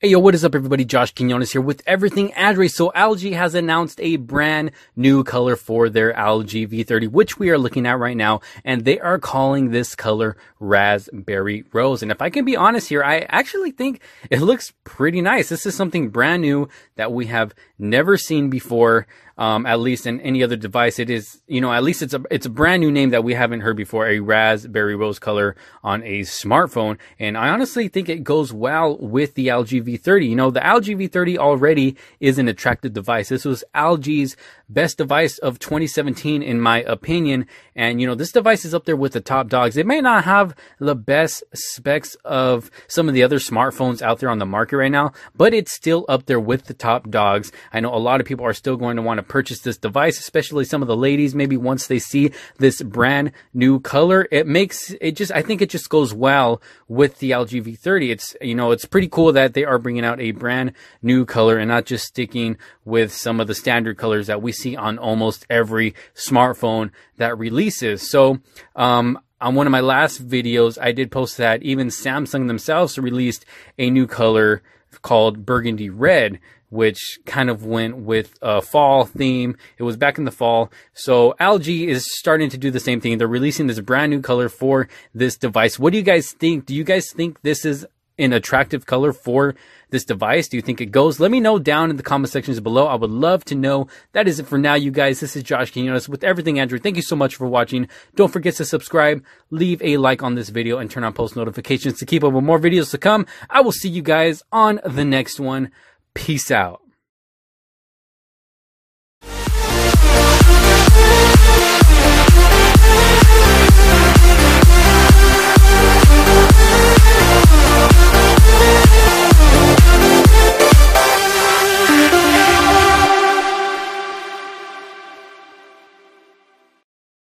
Hey yo, what is up everybody? Josh Quinonez here with Everything Android. So LG has announced a brand new color for their LG V30, which we are looking at right now, and they are calling this color Raspberry Rose. And if I can be honest here, I actually think it looks pretty nice. This is something brand new that we have never seen before, at least in any other device. It is, you know, at least it's a brand new name that we haven't heard before, a Raspberry Rose color on a smartphone. And I honestly think it goes well with the LG V30. You know, the LG V30 already is an attractive device. This was LG's best device of 2017, in my opinion. And, you know, this device is up there with the top dogs. It may not have the best specs of some of the other smartphones out there on the market right now, but it's still up there with the top dogs. I know a lot of people are still going to want to purchase this device, especially some of the ladies. Maybe once they see this brand new color, I think it just goes well with the LG V30. It's, you know, it's pretty cool that they are bringing out a brand new color and not just sticking with some of the standard colors that we see on almost every smartphone that releases. So on one of my last videos, I did post that even Samsung themselves released a new color called Burgundy Red, which kind of went with a fall theme. It was back in the fall. So LG is starting to do the same thing. They're releasing this brand new color for this device. What do you guys think? Do you guys think this is an attractive color for this device? Do you think it goes? Let me know down in the comment sections below. I would love to know. That is it for now, you guys. This is Josh Quinonez with Everything Android. Thank you so much for watching. Don't forget to subscribe, leave a like on this video, and turn on post notifications to keep up with more videos to come. I will see you guys on the next one. Peace out.